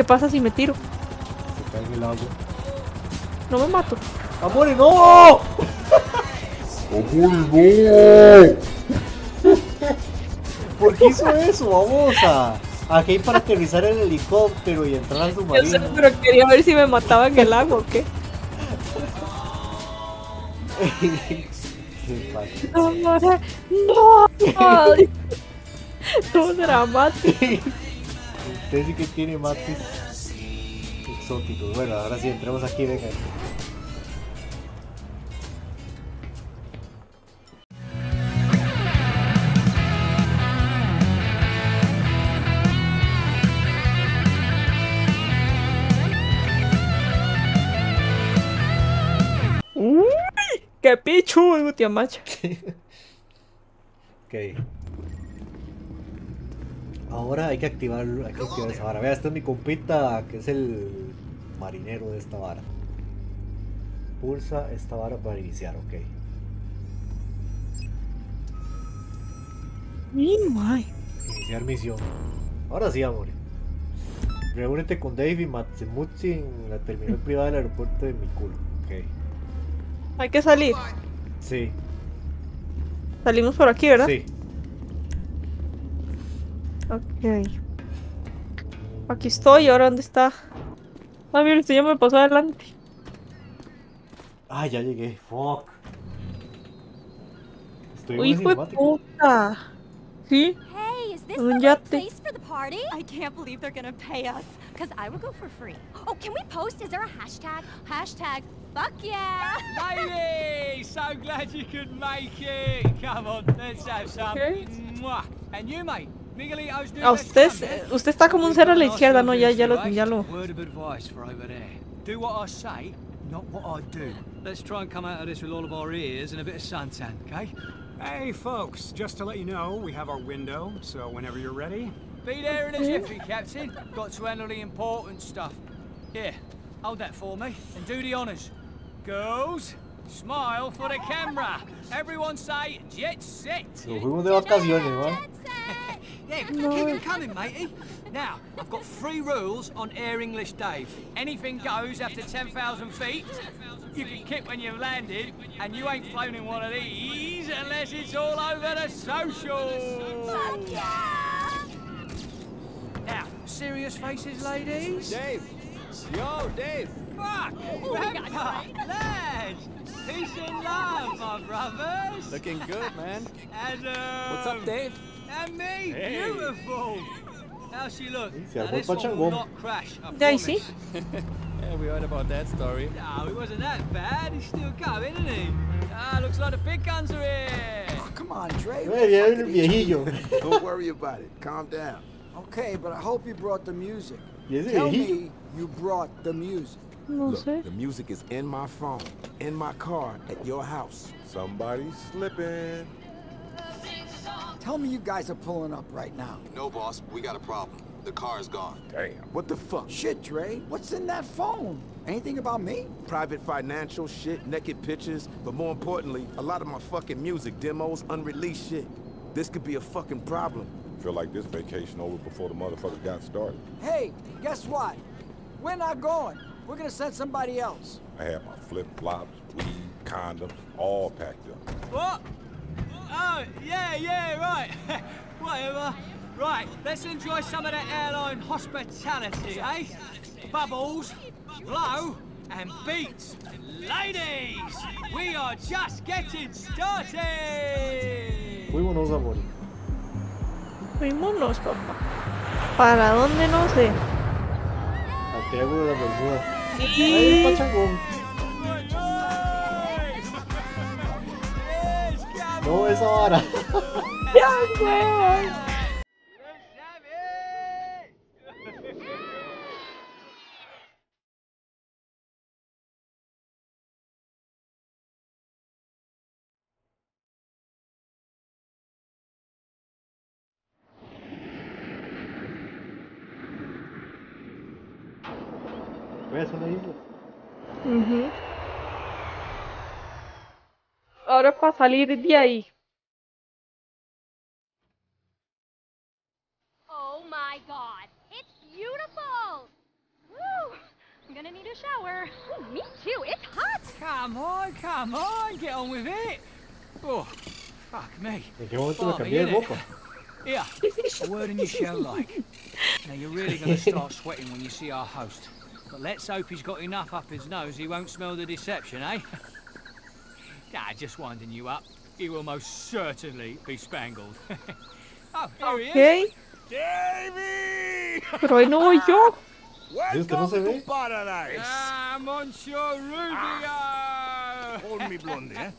¿Qué pasa si me tiro? Se cae el agua. No me mato. ¡Amore, no! ¡Amore, no! ¿Por qué hizo eso, babosa? Aquí hay para aterrizar el helicóptero y entrar al submarino. Yo sé, pero quería ver si me mataba en el agua o qué. No, no, no, no. Todo dramático. Usted sí que tiene mates exóticos. Bueno, ahora sí, entremos aquí, venga. ¡Uy! ¡Qué pichu, Gutiamacha! Ok. Ahora hay que activarlo, hay que activar esa vara. Vea, esta es mi compita, que es el marinero de esta vara. Pulsa esta vara para iniciar, ok. Iniciar misión. Ahora sí, amor. Reúnete con Dave y Matsumutsi en la terminal privada del aeropuerto de Mikuru. Ok. Hay que salir. Sí. Salimos por aquí, ¿verdad? Sí. Ok. Aquí estoy, ¿ahora dónde está? Ah, mira, este ya me pasó adelante. Ah, ya llegué, fuck. Estoy muy cinemático. ¿Sí? Hey, ¿es este un yate? I can't believe they're gonna pay us, because I would go for free. Oh, can we post? Is there a hashtag? Hashtag fuck yeah! Baby! So glad you could make it! Come on, let's have some. Okay. And you, mate. A usted está como un cero a la izquierda, no, ya lo. Let's try and come out of this with all of our ears and a bit of suntan, okay? Hey folks, just to let you know, we have our window, so whenever you're ready, be there in a jiffy, Captain. Got to handle the important stuff. Here, hold that for me and do the honors. Girls, smile for the camera. Everyone say jet set. Nos fuimos de vacaciones, ¿no? Yeah, keep them coming, matey. Now, I've got three rules on Air English Dave. Anything goes after 10,000 feet, you can kick when you've landed, and you ain't flown in one of these unless it's all over the socials. Now, serious faces, ladies. Dave. Yo, Dave. Fuck! Grandpa! Lads! Peace and love, my brothers. Looking good, man. Adam. What's up, Dave? And me, hey. Beautiful. How she look? Now, this one will not crash. There you see. Yeah, we heard about that story. No, it wasn't that bad. He's still coming, isn't he? Ah, looks like the big guns are here. Oh, come on, Dre. Don't worry about it. Calm down. Okay, but I hope you brought the music. Tell me you brought the music. Look, the music is in my phone, in my car, at your house. Somebody's slipping. Tell me you guys are pulling up right now. No, boss. We got a problem. The car's gone. Damn. What the fuck? Shit, Dre. What's in that phone? Anything about me? Private financial shit, naked pictures, but more importantly, a lot of my fucking music demos, unreleased shit. This could be a fucking problem. Feel like this vacation over before the motherfucker got started. Hey, guess what? We're not going. We're gonna send somebody else. I have my flip-flops, weed, condoms, all packed up. What? Oh, yeah, yeah, right. Whatever. Right, let's enjoy some of that airline hospitality, eh? Bubbles, blow, and beats. Ladies, we are just getting started. Fuímonos, amor. Fuímonos, papá. ¿Para dónde no sé? Al Triángulo de las Bermudas. Sí. Ay, pachangón. No es ahora. ¡Ya, güey! ¿Ves una isla? Mhm. Ahora para salir de ahí. Oh my God, it's beautiful. sure. Oh, me too. It's hot. Come on, get on with it. Oh, fuck me. Yeah, a word in your shell like. Now you're really going to start sweating when you see our host. But let's hope he's got enough up his nose he won't smell the deception, eh? Nah, just winding you up. He will most certainly be spangled. Oh, here he is. Davey! Pero no yo. Welcome to paradise. Ah, Monsieur Rubio. Ah. Hold me blondie, eh?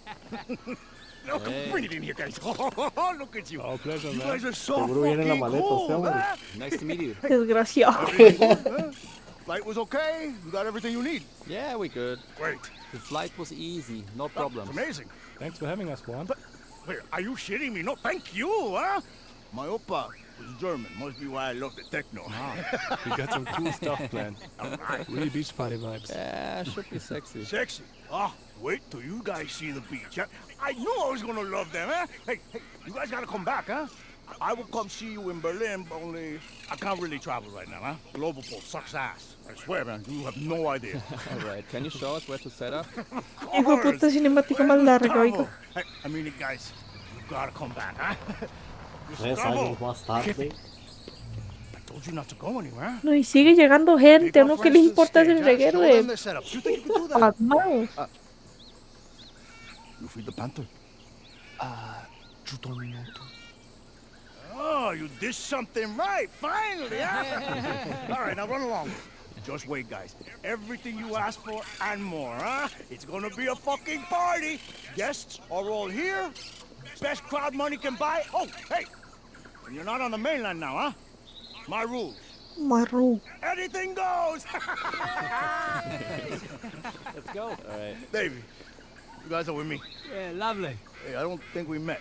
Look, hey. Bring it in here, guys. Oh, look at you. Oh, pleasure, man. You guys are so fucking cool, man. Nice to meet you. Desgraciado. Flight was okay? You got everything you need? Yeah, we good. Wait. The flight was easy, no problem. Amazing. Thanks for having us, Juan. But, wait, are you shitting me? No, thank you, huh? My opa was German. Must be why I love the techno. Wow. We got some cool stuff planned. Right. Really beach party vibes. Yeah, should be sexy. Sexy? Oh, wait till you guys see the beach. I knew I was gonna love them, eh? Hey, you guys gotta come back, huh? I will come see you in Berlin, only I can't really travel right now, huh? Globoport sucks ass. I swear, man, you have no idea. Alright, can you show us where to set up? I mean, guys, you gotta come back, huh? I told you not to go anywhere. No, y sigue llegando gente, ¿a uno qué les importa ese reguero de pasmados? You feed the panther? You told me not to. Oh, you did something right, finally, huh? All right, now run along. Just wait, guys. Everything you asked for and more, huh? It's gonna be a fucking party. Guests are all here. Best crowd money can buy. Oh, hey, you're not on the mainland now, huh? My rules. My rule. Anything goes. Let's go. All right. Davey, you guys are with me. Yeah, lovely. Hey, I don't think we met.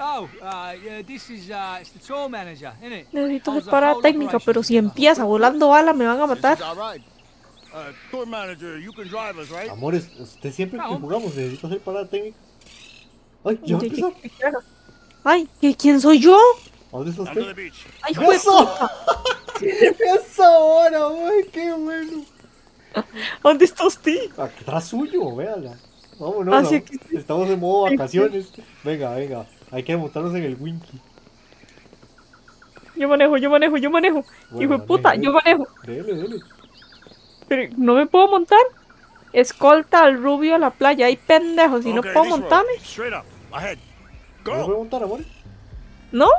Oh, yeah, this is it's the tour manager, isn't it? Necesito disparar técnica, pero si empieza volando balas me van a matar. Tour manager, you can drive us, right? Amores, usted siempre que jugamos necesito hacer parada técnica. Ay, ¿ya empezó? Ay, ¿quién soy yo? ¿Dónde está usted? Ay, hueso. ¿Qué pasa ahora, güey? Qué bueno. ¿Dónde está usted? Atrás suyo, véala. Vámonos. Estamos en modo vacaciones. Venga, venga. Hay que montarnos en el Winky. Yo manejo. Bueno, hijo de puta, yo manejo. Dele. Pero no me puedo montar. Escolta al Rubio a la playa. Hay pendejos. Si okay, no puedo montarme. ¿No puedo montar, amor? ¿No?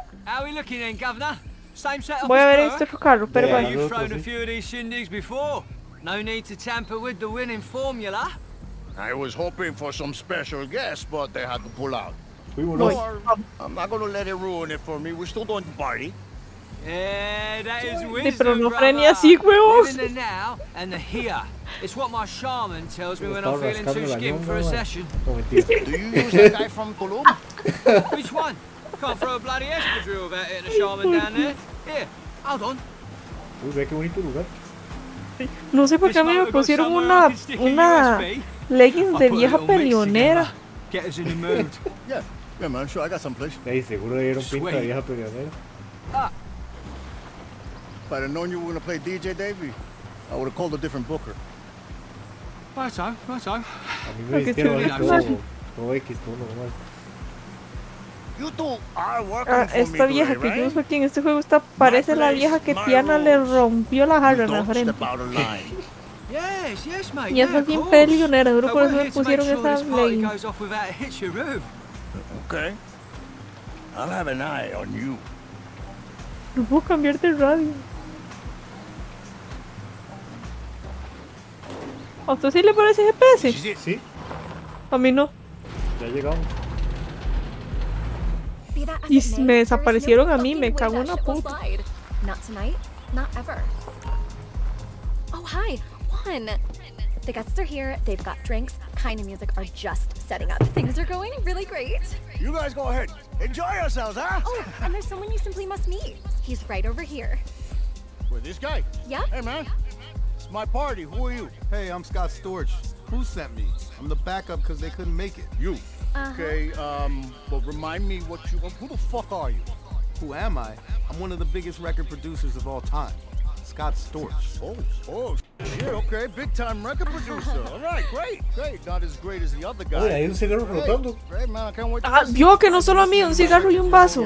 Voy a ver esto su carro. Pero bueno. I was hoping for some special guests, but they had to pull out. No, I'm not gonna let it ruin it for me. We're still going to party. Yeah, that is wisdom, brother. In the now and the here. It's what my shaman tells me when I'm feeling too skimmed for a session. Do you use that guy from Colum? Which one? Can't throw a bloody espadrille without hitting a shaman down there. Here, hold on. No sé por qué me pusieron una leggings de vieja peleonera. Get us in the mood. Yeah, man, sure, I got some place. Hey, seguro le dieron pinta de vieja peleonera. Ah. If I'd have known you were going to play DJ Davey, I would have called a different booker. Righto. A mí me hicieron todo X, todo normal. You two are working for me, esta vieja que yo uso aquí en este juego parece la vieja que Tiana le rompió la jarra en la frente. Y eso es bien peleonera, seguro por eso me pusieron esas leggings. Okay. I'll have an eye on you. No puedo cambiarte el radio. ¿A usted sí le parece GPS? Sí. A mí no. Ya llegamos. Y me desaparecieron a mí, me cago en la puta. Not tonight, not ever. Oh, hi, Juan. The guests are here, they've got drinks, kind of music are just setting up. Things are going really great. You guys go ahead. Enjoy yourselves, huh? Oh, and there's someone you simply must meet. He's right over here. Where this guy? Yeah? Hey, man. It's my party. Who are you? Hey, I'm Scott Storch. Who sent me? I'm the backup because they couldn't make it. You. Okay, but remind me what you... Who the fuck are you? Who am I? I'm one of the biggest record producers of all time. Scott Storch. Oh, shit, okay, big time record producer. All right, great, not as great as the other guy. Oye, hay un cigarro flotando. Ah, vio que no solo a mí, un cigarro y un vaso.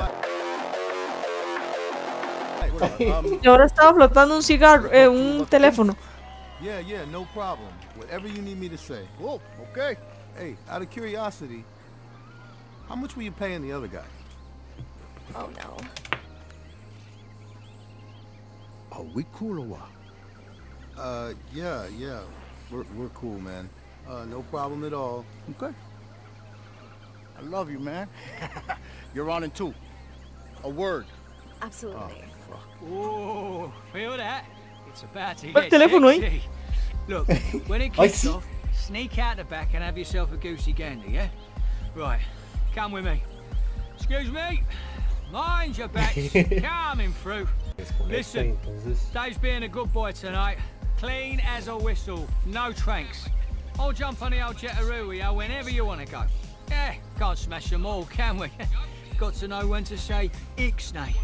Y ahora estaba flotando un cigarro, un teléfono. Yeah, no problem. Whatever you need me to say. Oh, okay. Hey, out of curiosity, how much were you paying the other guy? Oh no. Oh, we cool or what? Yeah. We're cool, man. No problem at all. Okay. I love you, man. You're on in two. A word. Absolutely. Oh, fuck. Ooh, feel that? It's about to get sexy. Look, when it kicks off, sneak out the back and have yourself a goosey gander, yeah? Right, come with me. Excuse me. Mind your backs. Coming through. Listen, Dave's being a good boy tonight. Clean as a whistle. No tranks. I'll jump on the old Jetaroo with you whenever you want to go. Yeah, can't smash them all, can we? Got to know when to say Ixnay.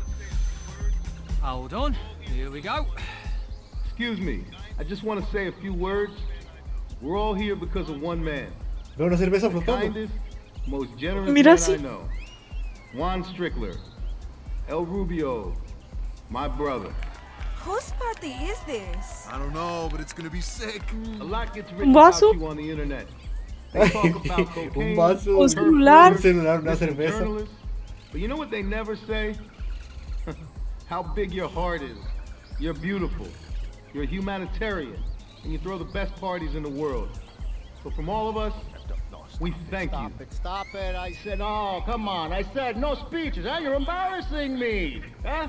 Hold on. Here we go. Excuse me. I just want to say a few words. We're all here because of one man. The kindest, most generous man I know. Juan Strickler. El Rubio. My brother. Whose party is this? I don't know, but it's gonna be sick. A lot gets written about you on the internet. They talk about cocaine, journalists, but you know what they never say? How big your heart is. You're beautiful. You're a humanitarian, and you throw the best parties in the world. So from all of us, we thank you. Stop it! I said, oh, come on! I said no speeches. Huh? You're embarrassing me. Huh?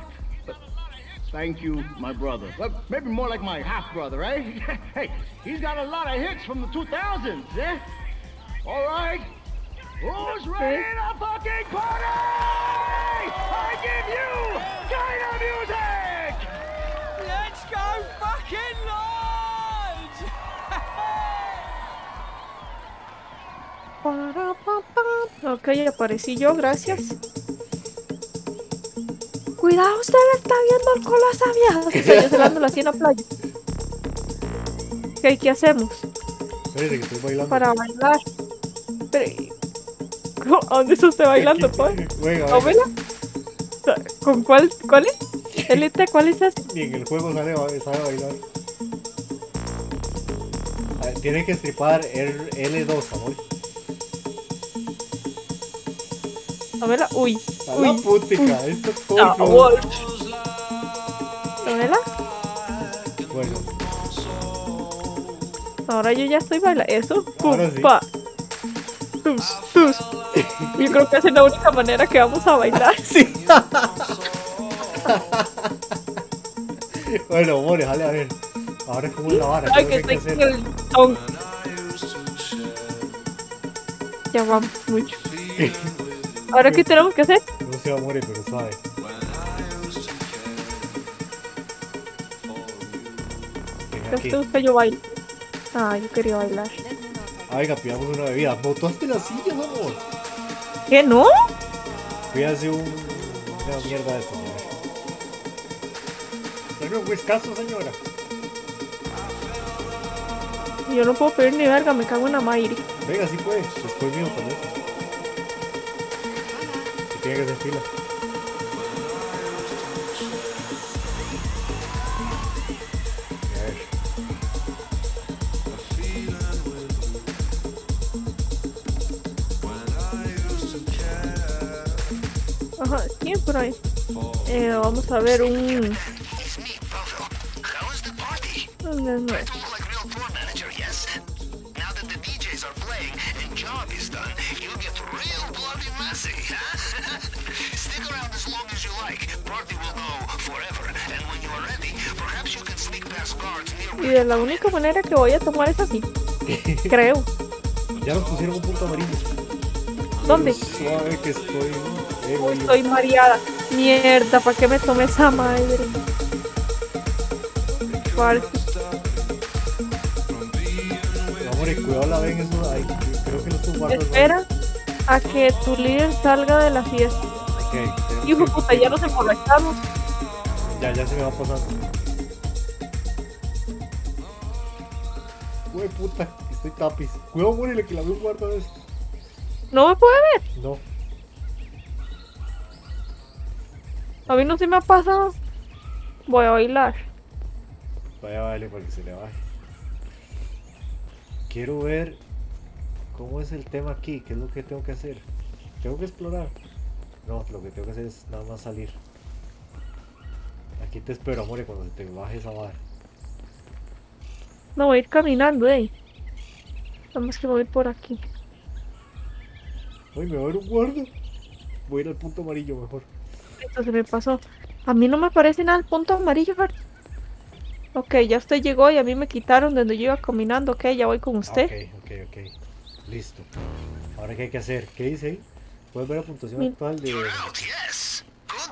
Thank you, my brother. Well, maybe more like my half-brother, eh? Hey, he's got a lot of hits from the 2000s, eh? All right. Who's ready to fucking party? I give you China music! Let's go fucking large! Okay, aparecí yo, gracias. Cuidado, usted está viendo el colo a sabias. Estoy celándola así en la playa. Ok, ¿qué hacemos? Espérate que estoy bailando. Para bailar. Pero, ¿a dónde está usted bailando, pues? ¿Óvela? ¿Con cuál? ¿Cuál es? ¿Elita? ¿Cuál es esa? Y en el juego sale a bailar. A ver, tiene que stripar L2, amor. ¿Óvela? Uy. La putica, esto es todo. ¿Novela? Bueno. Ahora yo ya estoy bailando. Eso, pupa. Sí. Tus. Yo creo que esa es la única manera que vamos a bailar. Sí. Bueno, amores, dale a ver. Ahora es como la vara. Ay, que estoy con el ton. Ya vamos mucho. ¿Ahora qué tenemos que hacer? No se va a morir, pero sabe. Esto es que yo bailo. Ah, yo quería bailar. Ay, campeamos una bebida. ¿Botaste la silla, amor? ¿Qué, no? Cuídate una mierda de señora. Dame un whiskazo, señora. Yo no puedo pedir ni verga, me cago en la mairi. Venga, sí puedes. Después mío con eso. Tiene que ser fila. Ajá, ¿quién por ahí? Vamos a ver un... Y de la única manera que voy a tomar es así. Creo. Ya nos pusieron un punto amarillo. ¿Dónde? Suave que estoy. Uy, estoy mareada. Mierda, ¿para qué me tomé esa madre? Falso. Amor, cuidado la ven eso. Ay, creo que no estuvo guardando. Espera a que tu líder salga de la fiesta. Ok. Hijo puta, ya nos emborrachamos. Ya se me va pasando. Güey, puta, estoy tapiz. Cuidado, muérele, que la vi un cuarto de esos. ¿No me puede ver? No. A mí no se me ha pasado. Voy a bailar. Vaya, vale, para que se le baje. Quiero ver cómo es el tema aquí, qué es lo que tengo que hacer. Tengo que explorar. No, lo que tengo que hacer es nada más salir. Aquí te espero, amore, cuando se te baje esa barra. No, voy a ir caminando, Vamos, que voy a ir por aquí. Uy, me va a dar un guardo. Voy a ir al punto amarillo mejor. Esto se me pasó. A mí no me parece nada el punto amarillo, Fer. Ok, ya usted llegó y a mí me quitaron donde yo iba caminando. Ok, ya voy con usted. Ok. Listo. Ahora, ¿qué hay que hacer? ¿Qué dice ahí? Puedes ver la puntuación actual de...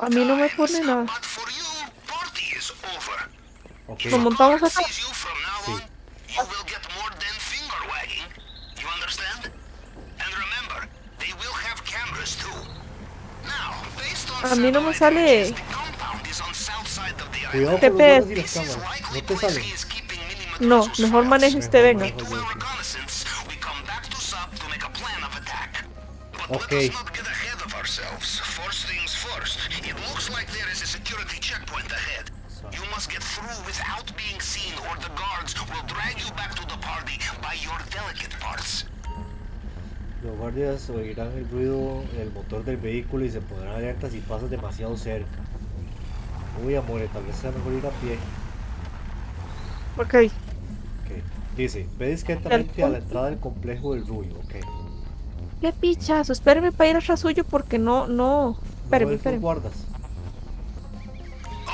A mí no me pone nada. Okay. ¿Nos montamos acá? Sí. A mí no me sale... Cuidado con los y las cámaras. No te sale. No, mejor maneje usted, venga. Ok. Los guardias oirán el ruido del motor del vehículo y se pondrán alerta si pasas demasiado cerca. Uy, amore, tal vez sea mejor ir a pie. Ok. Dice, ve discretamente a la entrada del complejo del Rubio, ok. ¡Qué pichazo! Espérame para ir atrás suyo porque no... Espérame, espérame. Guardas.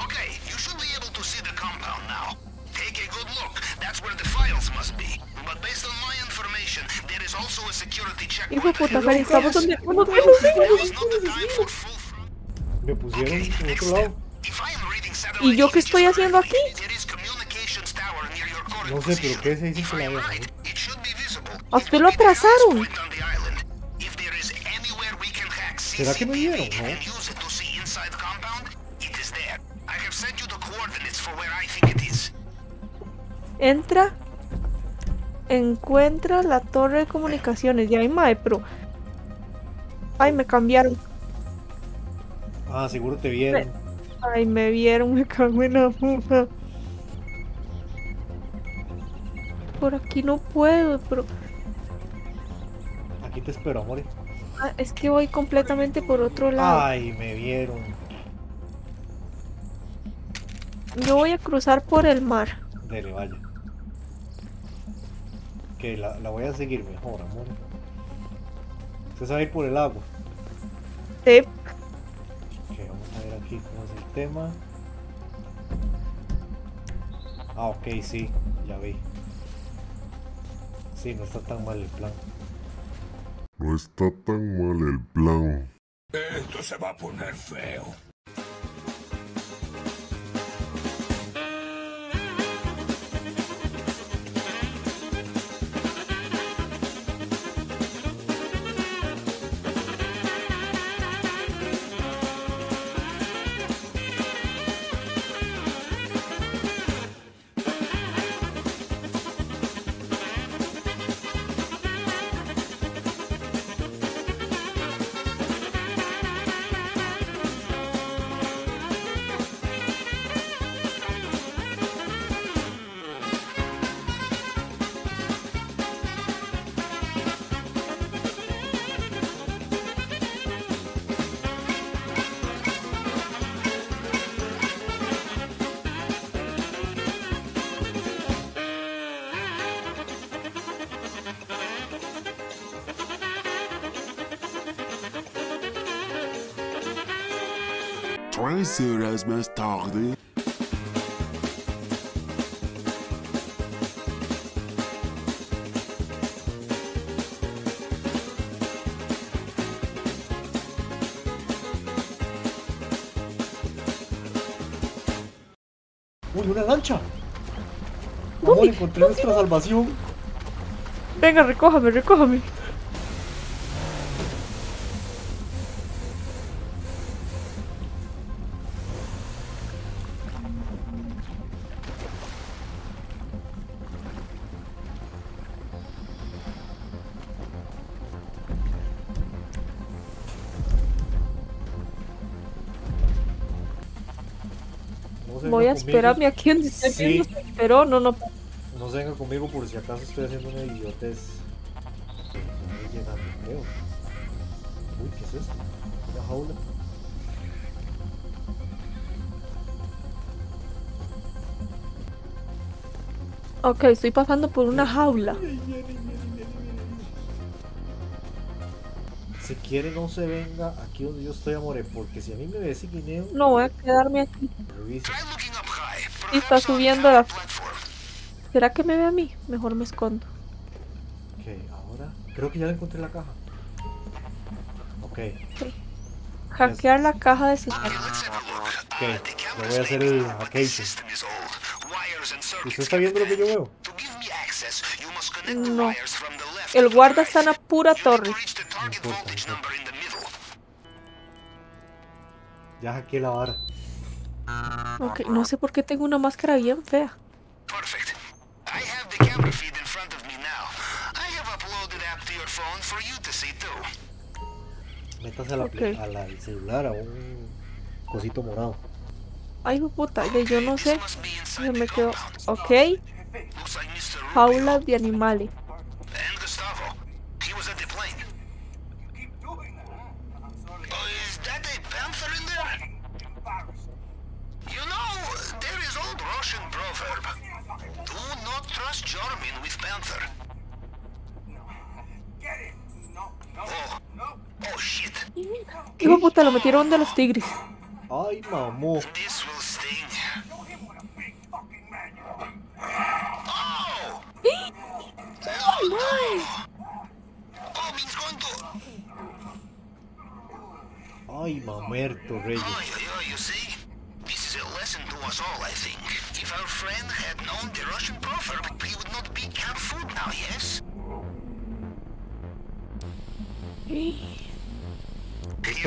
Ok, you should be able to see the compound now. Take a good look. That's where the files must be. But based on my information, there is also a security checkpoint. Hijo de puta, Fer, estamos donde... Me pusieron en otro lado. ¿Y yo qué estoy haciendo aquí? No sé, pero ¿qué se dice que la vieja? ¿A usted lo atrasaron? ¿Será que me vieron, no? Entra. Encuentra la torre de comunicaciones. Ya hay mae, pero... Ay, me cambiaron. Ah, seguro te vieron. Ay, me vieron, me cago en la puta. Por aquí no puedo, pero... Aquí te espero, amore. Ah, es que voy completamente por otro lado. Ay, me vieron. Yo voy a cruzar por el mar. Dele, vaya. Ok, la voy a seguir mejor, amor. Usted sabe ir por el agua. Sí. Ok, vamos a ver aquí cómo es el tema. Ah, ok, sí, ya vi. Sí, no está tan mal el plan. No está tan mal el plan. Esto se va a poner feo. Tres horas más tarde. ¡Uy, una lancha! ¡Amor, encontré nuestra salvación! Venga, recójame. Voy a esperarme aquí en diciembre, sí. Pero no. No se venga conmigo por si acaso estoy haciendo una idiotez. Uy, ¿qué es esto? Una jaula. Ok, estoy pasando por una jaula. Si quiere no se venga aquí donde yo estoy, amores, porque si a mí me ve ese guineo... No, voy a quedarme aquí. Y está subiendo la... ¿Será que me ve a mí? Mejor me escondo. Ok, ahora... Creo que ya le encontré la caja. Ok. Hackear la caja de señal. Ok, yo voy a hacer el hackeation. ¿Usted está viendo lo que yo veo? No. El guarda está en la pura torre. No importa, no importa. Ya hackeé la vara. Ok, no sé por qué tengo una máscara bien fea. Perfect. I have the camera feed in front of me now. I have uploaded app to your phone for you to see too. Métase a la al celular, a un cosito morado. Ay, puta, yo no sé. Se me quedó. Ok. Jaula de animales. Hijo puta, lo metieron de los tigres. Ay, mamó. Ay, mamerto, rey. Esto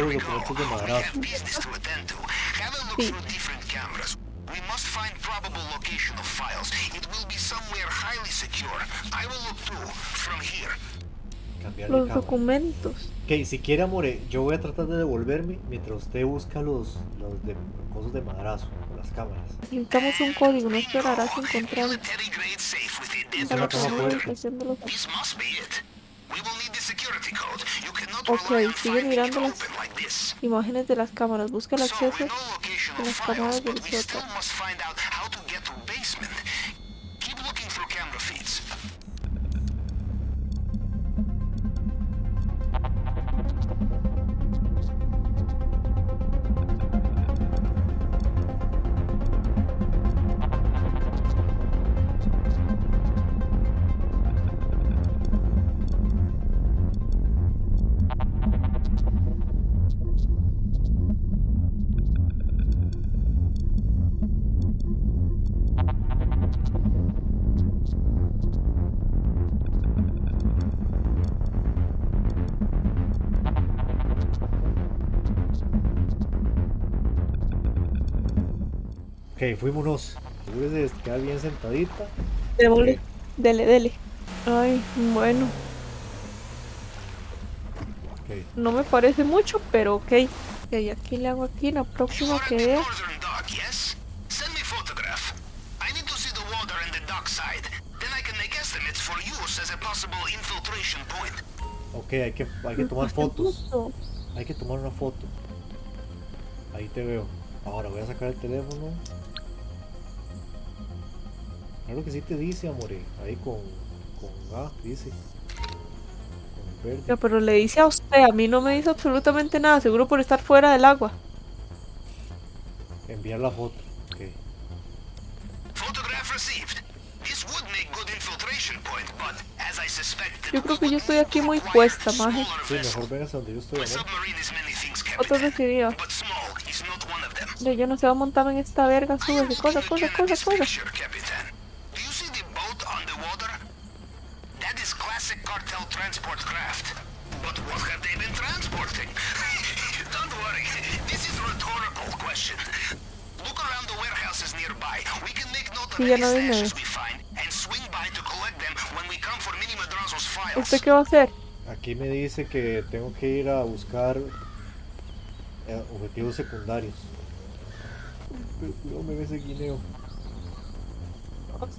es lo que de madrazo. Sí. Los documentos. Ok, si quiere, amore, yo voy a tratar de devolverme mientras usted busca los cosas de madrazo, las cámaras. Necesitamos un código, no esperarás encontrarlo. Es una caja fuerte. Ok, sigue mirando las imágenes de las cámaras. Busca el acceso de las cámaras del sótano. Ok, fuímonos. Segúrese de quedar bien sentadita. Okay. Dele. Ay, bueno. Okay. No me parece mucho, pero ok. Ok, aquí le hago aquí, la próxima que vea. Ok, hay que tomar fotos. Hay que tomar una foto. Ahí te veo. Ahora voy a sacar el teléfono. Claro que sí te dice, amore, ahí con A, dice. Con verde. Pero le dice a usted, a mí no me dice absolutamente nada, seguro por estar fuera del agua. Enviar la foto, ok. Yo creo que yo estoy aquí muy puesta, maje. Sí, mejor vengas donde yo estoy, amor. Foto recibida. Yo no se va a montar en esta verga, súbese, cosa. Sí, ya no viene. ¿Usted qué va a hacer? Aquí me dice que tengo que ir a buscar objetivos secundarios. O meu esse guineu.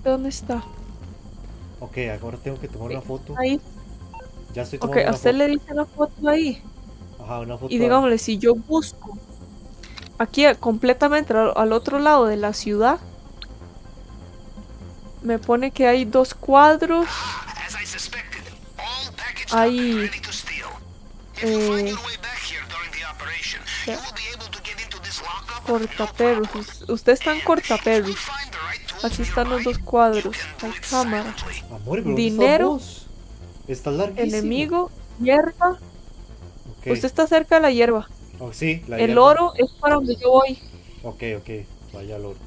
¿Dónde está? Ok, ahora tengo que tomar una foto. Ahí. Ya estoy tomando una foto. Ok, a usted le dice una foto ahí. Ajá, una foto. Y digámosle, ahí. Si yo busco aquí completamente al otro lado de la ciudad, me pone que hay dos cuadros. Hay... cortaperros. Usted está en cortaperros. Aquí están los dos cuadros. Hay cámara. Amor, dinero. Está larguísimo. Enemigo. Hierba. Okay. Usted está cerca de la hierba. Oh, sí, la hierba. El oro es para donde yo voy. Ok, ok. Vaya al oro.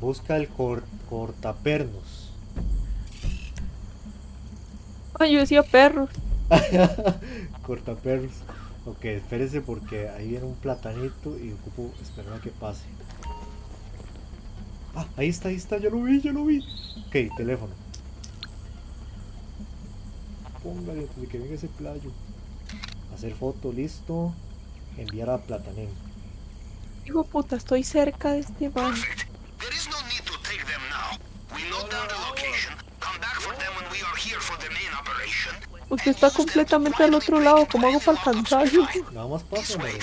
Busca el cortapernos. Ay, yo decía perros. Cortapernos. Ok, espérese porque ahí viene un platanito y ocupo esperar a que pase. Ah, ahí está, yo lo vi. Ok, teléfono. Póngale antes de que venga ese playo. Hacer foto, listo. Enviar a platanero. Hijo puta, estoy cerca de este bar. Usted está completamente al otro lado, ¿cómo hago para alcanzarlo? Nada más pasa, madre.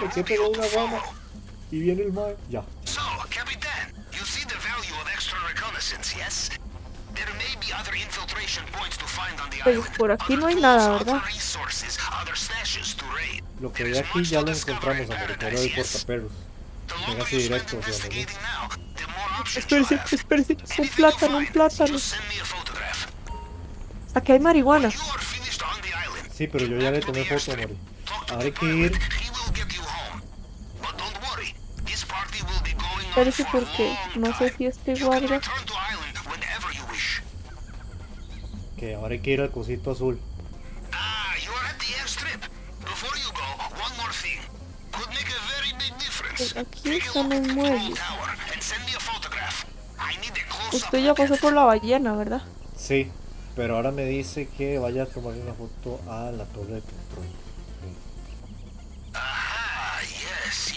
¿Por qué pegó una gama? Y viene el mar. Ya. Pues por aquí no hay nada, ¿verdad? Lo que hay aquí ya lo encontramos, amor. Pero hay portaperros. Venga así directo, ¿no? Espérese, un plátano. Aquí hay marihuana. Sí, pero yo ya le tomé foto, Mari. Ahora hay que ir. Espérese porque no sé si este guarda. Ok, ahora hay que ir al cosito azul. Aquí están los muebles. Usted ya pasó por la ballena, ¿verdad? Sí, pero ahora me dice que vaya a tomar una foto a la torre de control. Ah, yes.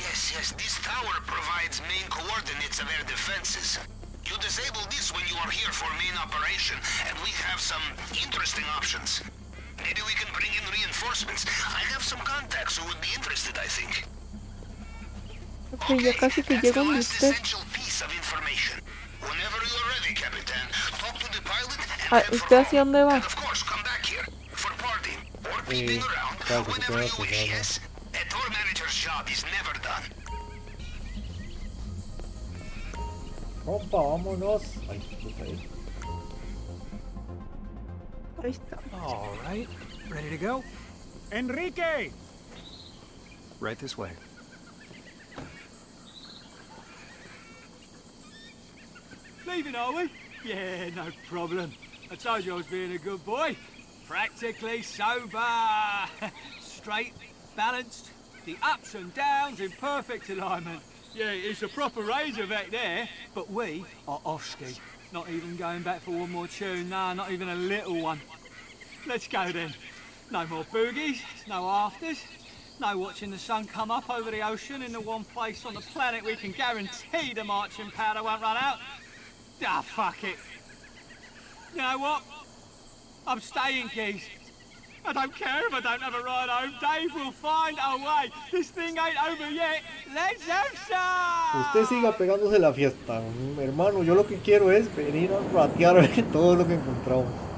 This tower provides main coordinates of air defenses. You disable this when you are here for main operation, and we have some interesting options. Maybe we can bring in reinforcements. I have some contacts who would be interested, I think. Ok, ya casi que llego a usted. Ah, ¿usted hacia dónde va? Claro que se puede apoyar, ¿no? Opa, vámonos. Ay, puta, ahí está. All right, ready to go. Enrique. Right this way. Leaving, are we? Yeah, no problem. I told you I was being a good boy. Practically sober. Straight, balanced. The ups and downs in perfect alignment. Yeah, it's a proper razor back there. But we are off-ski. Not even going back for one more tune. Nah, not even a little one. Let's go then. No more boogies, no afters. No watching the sun come up over the ocean in the one place on the planet we can guarantee the marching powder won't run out. Ah, fuck it. You know what? I'm staying, geez. I don't care if I don't have a ride home. Dave will find a way. This thing ain't over yet. Let's have some. Usted siga pegándose la fiesta, hermano. Yo lo que quiero es venir a ratear todo lo que encontramos.